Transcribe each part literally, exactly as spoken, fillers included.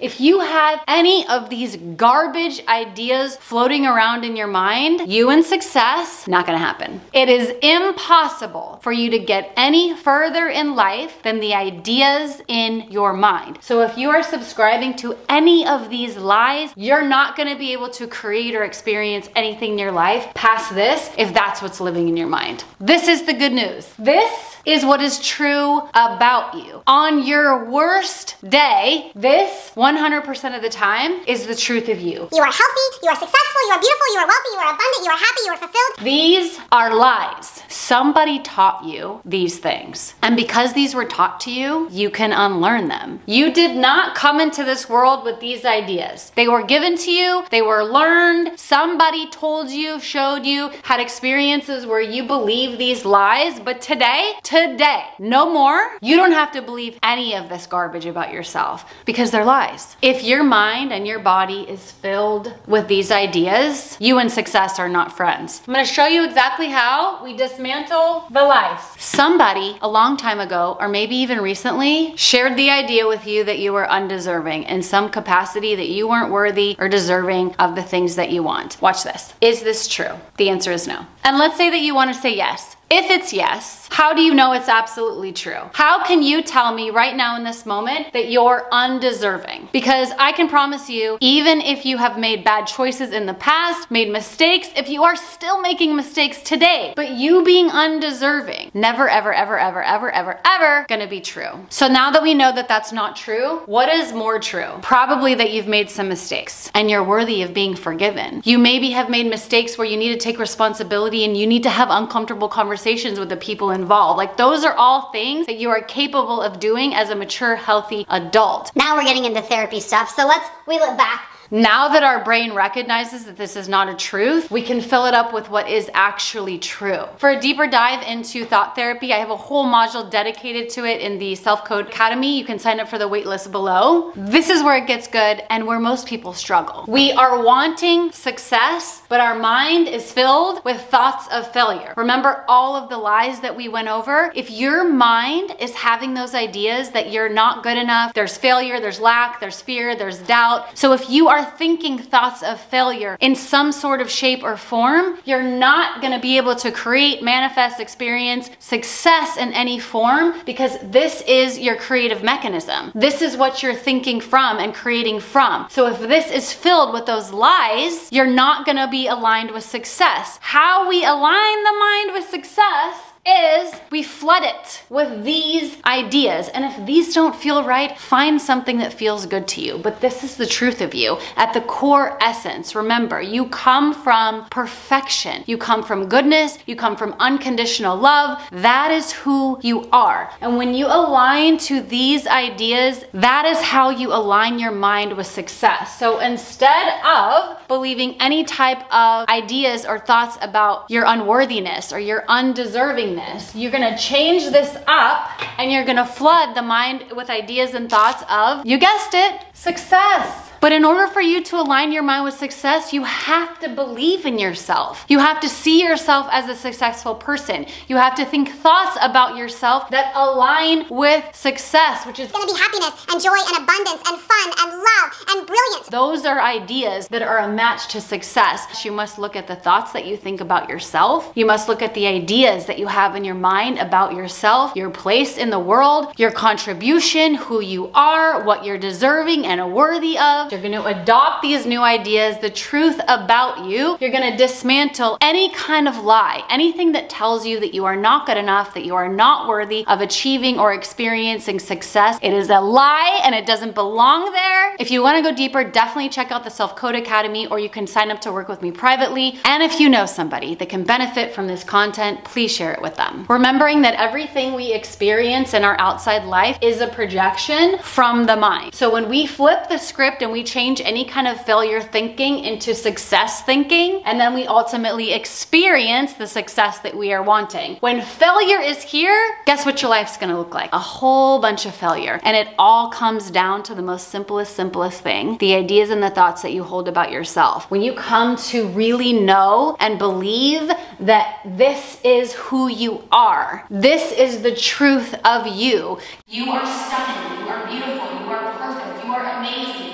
If you have any of these garbage ideas floating around in your mind, you and success, not gonna happen. It is impossible for you to get any further in life than the ideas in your mind. So if you are subscribing to any of these lies, you're not gonna be able to create or experience anything in your life past this if that's what's living in your mind. This is the good news. This is what is true about you. On your worst day, this one hundred percent of the time is the truth of you. You are healthy, you are successful, you are beautiful, you are wealthy, you are abundant, you are happy, you are fulfilled. These are lies. Somebody taught you these things. And because these were taught to you, you can unlearn them. You did not come into this world with these ideas. They were given to you, they were learned, somebody told you, showed you, had experiences where you believe these lies, but today, today, no more. You don't have to believe any of this garbage about yourself because they're lies. If your mind and your body is filled with these ideas, you and success are not friends. I'm gonna show you exactly how we dismantle the lies. Somebody a long time ago, or maybe even recently, shared the idea with you that you were undeserving in some capacity, that you weren't worthy or deserving of the things that you want. Watch this. Is this true? The answer is no. And let's say that you wanna say yes. If it's yes, how do you know it's absolutely true? How can you tell me right now in this moment that you're undeserving? Because I can promise you, even if you have made bad choices in the past, made mistakes, if you are still making mistakes today, but you being undeserving, never, ever, ever, ever, ever, ever, ever gonna be true. So now that we know that that's not true, what is more true? Probably that you've made some mistakes and you're worthy of being forgiven. You maybe have made mistakes where you need to take responsibility and you need to have uncomfortable conversations Conversations with the people involved. Like, those are all things that you are capable of doing as a mature, healthy adult. Now we're getting into therapy stuff, so let's wheel it back. Now that our brain recognizes that this is not a truth, we can fill it up with what is actually true. For a deeper dive into thought therapy, I have a whole module dedicated to it in the Self Code Academy. You can sign up for the waitlist below. This is where it gets good and where most people struggle. We are wanting success, but our mind is filled with thoughts of failure. Remember all of the lies that we went over? If your mind is having those ideas that you're not good enough, there's failure, there's lack, there's fear, there's doubt. So if you are are thinking thoughts of failure in some sort of shape or form, you're not gonna be able to create, manifest, experience success in any form because this is your creative mechanism. This is what you're thinking from and creating from. So if this is filled with those lies, you're not gonna be aligned with success. How we align the mind with success is we flood it with these ideas. And if these don't feel right, find something that feels good to you. But this is the truth of you. At the core essence, remember, you come from perfection. You come from goodness. You come from unconditional love. That is who you are. And when you align to these ideas, that is how you align your mind with success. So instead of believing any type of ideas or thoughts about your unworthiness or your undeservingness, this. You're gonna change this up and you're gonna flood the mind with ideas and thoughts of, you guessed it, success. But in order for you to align your mind with success, you have to believe in yourself. You have to see yourself as a successful person. You have to think thoughts about yourself that align with success, which is gonna be happiness and joy and abundance and fun and love and brilliance. Those are ideas that are a match to success. You must look at the thoughts that you think about yourself. You must look at the ideas that you have in your mind about yourself, your place in the world, your contribution, who you are, what you're deserving and worthy of. You're going to adopt these new ideas, the truth about you. You're going to dismantle any kind of lie, anything that tells you that you are not good enough, that you are not worthy of achieving or experiencing success. It is a lie and it doesn't belong there. If you want to go deeper, definitely check out the Self Code Academy, or you can sign up to work with me privately. And if you know somebody that can benefit from this content, please share it with them. Remembering that everything we experience in our outside life is a projection from the mind. So when we flip the script and we change any kind of failure thinking into success thinking, and then we ultimately experience the success that we are wanting. When failure is here, guess what your life's gonna look like? A whole bunch of failure. And it all comes down to the most simplest, simplest thing, the ideas and the thoughts that you hold about yourself. When you come to really know and believe that this is who you are, this is the truth of you. You are stunning, you are beautiful, you are perfect, you are amazing.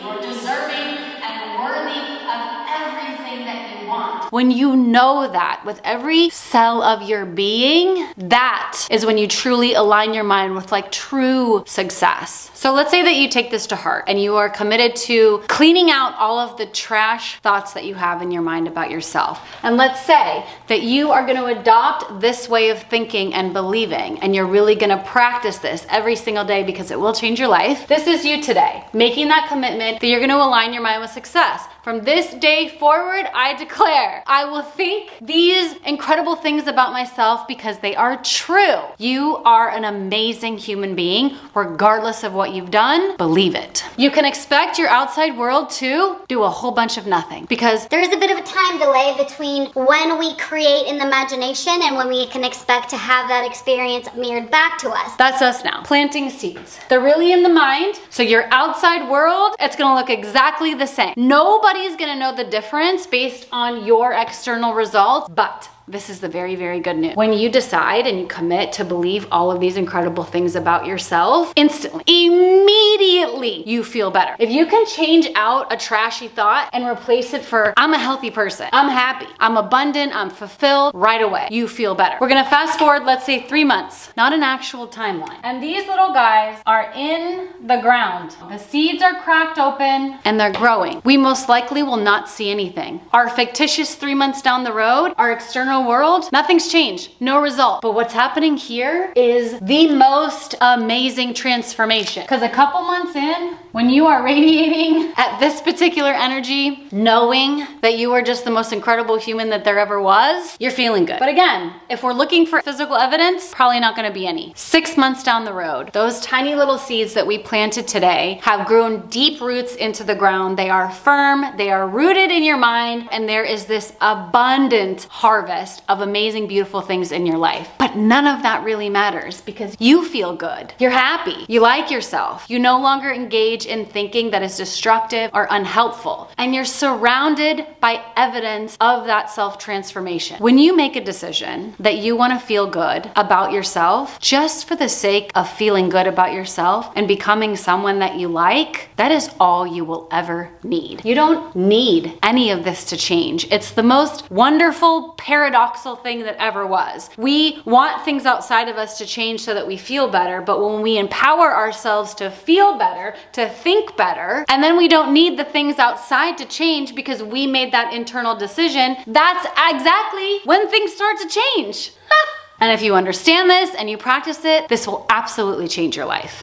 When you know that with every cell of your being, that is when you truly align your mind with like true success. So let's say that you take this to heart and you are committed to cleaning out all of the trash thoughts that you have in your mind about yourself. And let's say that you are going to adopt this way of thinking and believing, and you're really going to practice this every single day because it will change your life. This is you today, making that commitment that you're going to align your mind with success. From this day forward, I declare, I will think these incredible things about myself because they are true. You are an amazing human being, regardless of what you've done. Believe it. You can expect your outside world to do a whole bunch of nothing, because there's a bit of a time delay between when we create in the imagination and when we can expect to have that experience mirrored back to us. That's us now, planting seeds. They're really in the mind, so your outside world, it's gonna look exactly the same. Nobody Nobody's gonna know the difference based on your external results, but this is the very, very good news. When you decide and you commit to believe all of these incredible things about yourself, instantly, immediately, you feel better. If you can change out a trashy thought and replace it for, I'm a healthy person, I'm happy, I'm abundant, I'm fulfilled, right away, you feel better. We're gonna fast forward, let's say three months, not an actual timeline. And these little guys are in the ground. The seeds are cracked open and they're growing. We most likely will not see anything. Our fictitious three months down the road, our external world, nothing's changed, no result. But what's happening here is the most amazing transformation, because a couple months in, when you are radiating at this particular energy, knowing that you are just the most incredible human that there ever was, you're feeling good. But again, if we're looking for physical evidence, probably not going to be any. Six months down the road, those tiny little seeds that we planted today have grown deep roots into the ground. They are firm, they are rooted in your mind, and there is this abundant harvest of amazing, beautiful things in your life. But none of that really matters because you feel good. You're happy. You like yourself. You no longer engage in thinking that is destructive or unhelpful. And you're surrounded by evidence of that self-transformation. When you make a decision that you want to feel good about yourself, just for the sake of feeling good about yourself and becoming someone that you like, that is all you will ever need. You don't need any of this to change. It's the most wonderful paradox paradoxical thing that ever was. We want things outside of us to change so that we feel better, but when we empower ourselves to feel better, to think better, and then we don't need the things outside to change because we made that internal decision, that's exactly when things start to change. And if you understand this and you practice it, this will absolutely change your life.